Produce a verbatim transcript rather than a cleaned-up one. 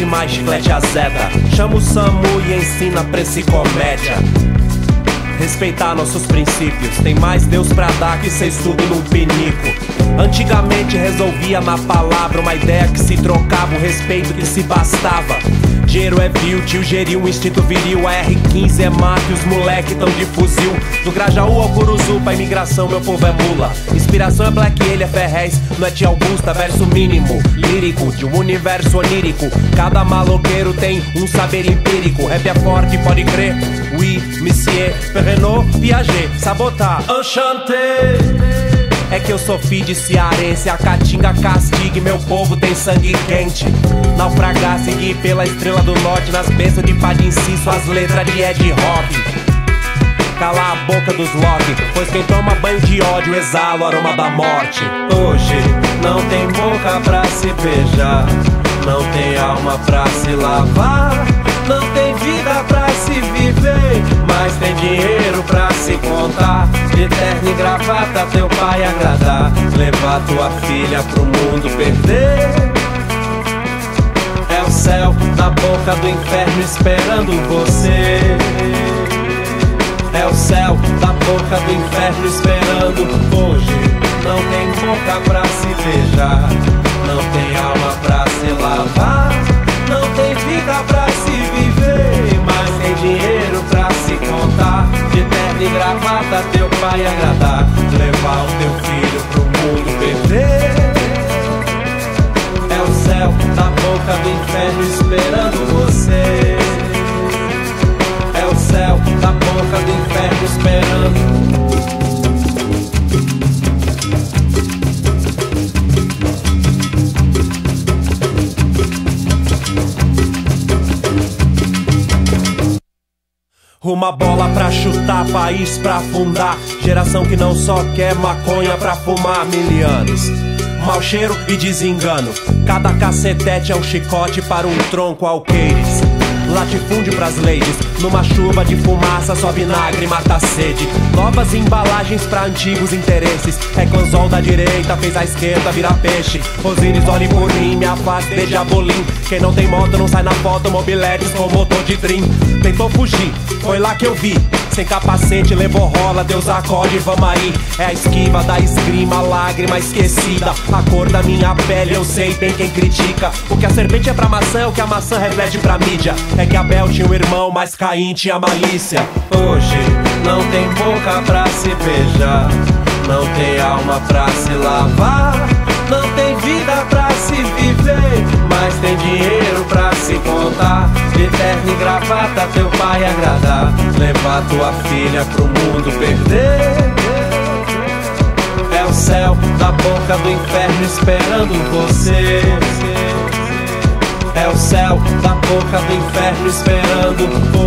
demais, chiclete azeda. Chama o Samu e ensina pra esse comédia respeitar nossos princípios. Tem mais Deus pra dar que cês subem num pinico. Antigamente resolvia na palavra, uma ideia que se trocava, um respeito que se bastava. Jeiro é vil, tio geriu, um instinto viril. A R quinze é mato e os moleque tão de fuzil. Do Grajaú ao Curuçu, pra imigração meu povo é mula. Inspiração é Black, ele é Ferrez, Noite Augusta, verso mínimo lírico de um universo onírico. Cada maloqueiro tem um saber empírico. Rap é forte, pode crer, oui, Messier, Ferrenault, Piaget, Sabota, Enchanté. É que eu sou filho de cearense, a Caatinga castigue, meu povo tem sangue quente. Naufragar, seguir pela estrela do norte, nas bênçãos de Pajé inciso, as letras de Ed Hop. Cala a boca dos Loki, pois quem toma banho de ódio exala o aroma da morte. Hoje não tem boca pra se beijar, não tem alma pra se lavar, não tem vida pra se viver, mas tem dinheiro pra se contar. De terno e gravata teu pai agradar, levar tua filha pro mundo perder. É o céu na boca do inferno esperando você. É o céu na boca do inferno esperando. Hoje não tem boca pra se beijar, não tem alma pra se lavar, não tem vida pra se viver, mas tem dinheiro pra se contar. De terno e gravata teu pai agradar, levar o teu filho pro mundo perder. É o céu na boca do inferno esperando você. É o céu na boca do inferno esperando. Uma bola pra chutar, país pra afundar. Geração que não só quer maconha pra fumar. Mil anos, mau cheiro e desengano. Cada cacetete é um chicote para um tronco alqueires. Latifúndio pras ladies, numa chuva de fumaça, só vinagre mata a sede. Novas embalagens pra antigos interesses. É que o anzol da direita fez a esquerda virar peixe. Rosines, olhe por mim, me afaste de abolim. Quem não tem moto não sai na foto, mobiletes com motor de trim. Tentou fugir, foi lá que eu vi. Sem capacete, levou rola, Deus acorde, vamos aí. É a esquiva da esgrima, lágrima esquecida. A cor da minha pele, eu sei bem quem critica. O que a serpente é pra maçã, o que a maçã reflete pra mídia. É que Abel tinha um irmão, mas Caim tinha malícia. Hoje não tem boca pra se beijar, não tem alma pra se lavar, não tem vida pra se viver, mas tem dinheiro pra se contar. De terno e gravata teu pai agradar, levar tua filha pro mundo perder. É o céu na boca do inferno esperando você. É o céu na boca do inferno esperando você.